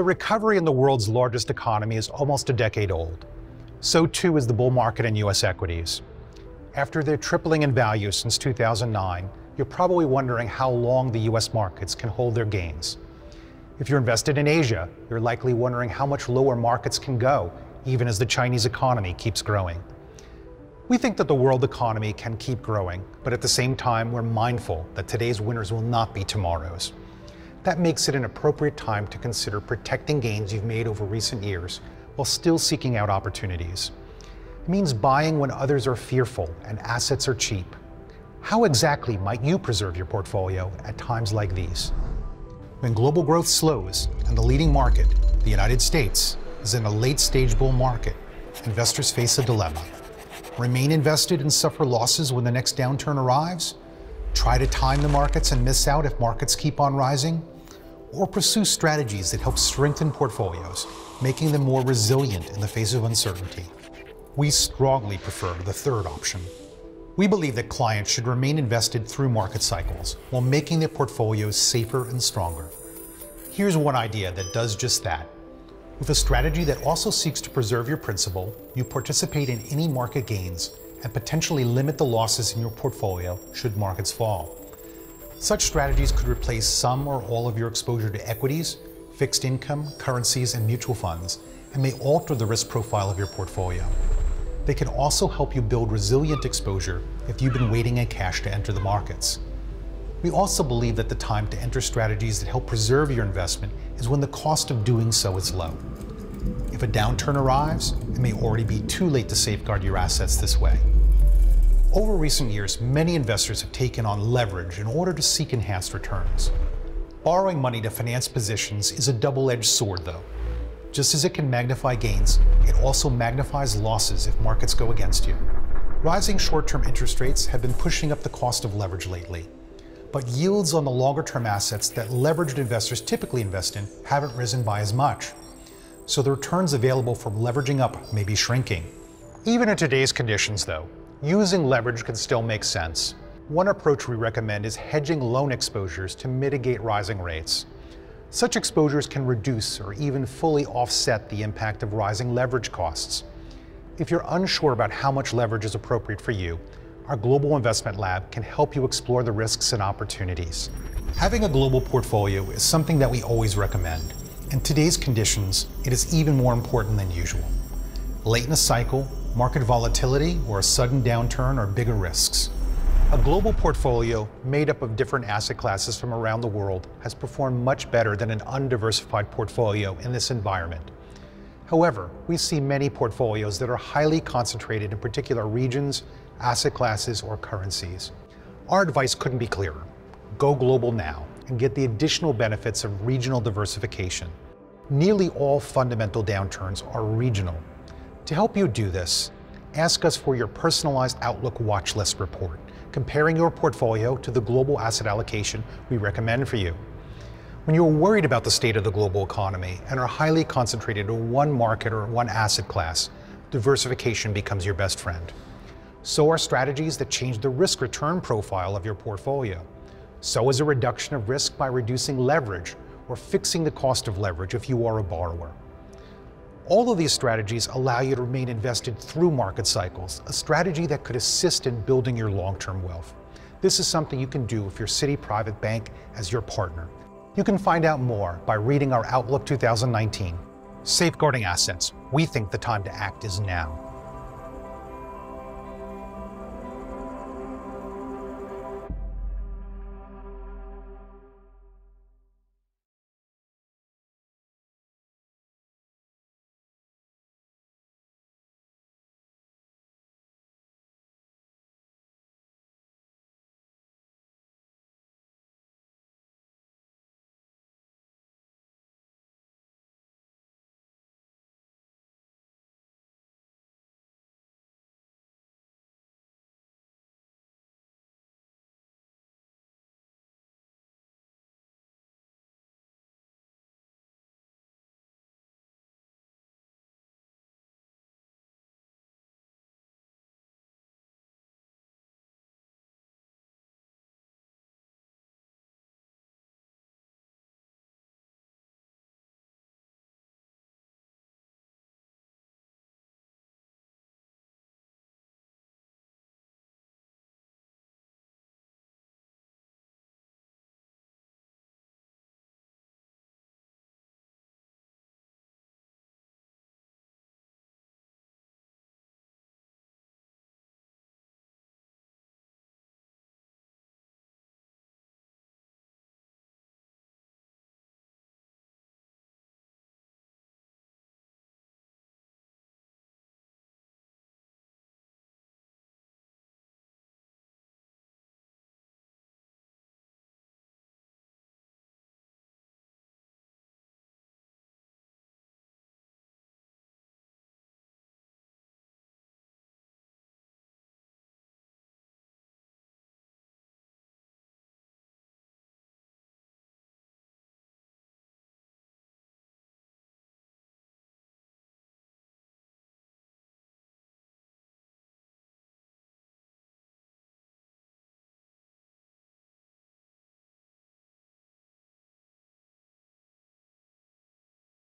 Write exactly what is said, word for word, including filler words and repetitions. The recovery in the world's largest economy is almost a decade old. So too is the bull market in U S equities. After their tripling in value since two thousand nine, you're probably wondering how long the U S markets can hold their gains. If you're invested in Asia, you're likely wondering how much lower markets can go, even as the Chinese economy keeps growing. We think that the world economy can keep growing, but at the same time, we're mindful that today's winners will not be tomorrow's. That makes it an appropriate time to consider protecting gains you've made over recent years while still seeking out opportunities. It means buying when others are fearful and assets are cheap. How exactly might you preserve your portfolio at times like these? When global growth slows and the leading market, the United States, is in a late-stage bull market, investors face a dilemma. Remain invested and suffer losses when the next downturn arrives? Try to time the markets and miss out if markets keep on rising? Or pursue strategies that help strengthen portfolios, making them more resilient in the face of uncertainty? We strongly prefer the third option. We believe that clients should remain invested through market cycles while making their portfolios safer and stronger. Here's one idea that does just that. With a strategy that also seeks to preserve your principal, you participate in any market gains and potentially limit the losses in your portfolio should markets fall. Such strategies could replace some or all of your exposure to equities, fixed income, currencies, and mutual funds, and may alter the risk profile of your portfolio. They can also help you build resilient exposure if you've been waiting in cash to enter the markets. We also believe that the time to enter strategies that help preserve your investment is when the cost of doing so is low. If a downturn arrives, it may already be too late to safeguard your assets this way. Over recent years, many investors have taken on leverage in order to seek enhanced returns. Borrowing money to finance positions is a double-edged sword, though. Just as it can magnify gains, it also magnifies losses if markets go against you. Rising short-term interest rates have been pushing up the cost of leverage lately, but yields on the longer-term assets that leveraged investors typically invest in haven't risen by as much. So the returns available from leveraging up may be shrinking. Even in today's conditions, though, using leverage can still make sense. One approach we recommend is hedging loan exposures to mitigate rising rates. Such exposures can reduce or even fully offset the impact of rising leverage costs. If you're unsure about how much leverage is appropriate for you, our Global Investment Lab can help you explore the risks and opportunities. Having a global portfolio is something that we always recommend. In today's conditions, it is even more important than usual. Late in a cycle, market volatility or a sudden downturn are bigger risks. A global portfolio made up of different asset classes from around the world has performed much better than an undiversified portfolio in this environment. However, we see many portfolios that are highly concentrated in particular regions, asset classes, or currencies. Our advice couldn't be clearer. Go global now and get the additional benefits of regional diversification. Nearly all fundamental downturns are regional. To help you do this, ask us for your personalized Outlook Watchlist report, comparing your portfolio to the global asset allocation we recommend for you. When you are worried about the state of the global economy and are highly concentrated in one market or one asset class, diversification becomes your best friend. So are strategies that change the risk-return profile of your portfolio. So is a reduction of risk by reducing leverage or fixing the cost of leverage if you are a borrower. All of these strategies allow you to remain invested through market cycles, a strategy that could assist in building your long-term wealth. This is something you can do with your Citi Private Bank as your partner. You can find out more by reading our Outlook twenty nineteen. Safeguarding assets. We think the time to act is now.